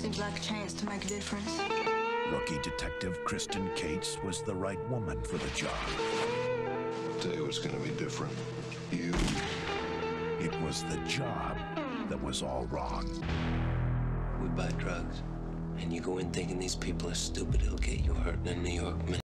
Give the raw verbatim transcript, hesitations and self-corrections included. Seems like a chance to make a difference. Rookie detective Kristen Cates was the right woman for the job. I'll tell you what's gonna be different. You. It was the job that was all wrong. We buy drugs, and you go in thinking these people are stupid. It'll get you hurt in a New York minute.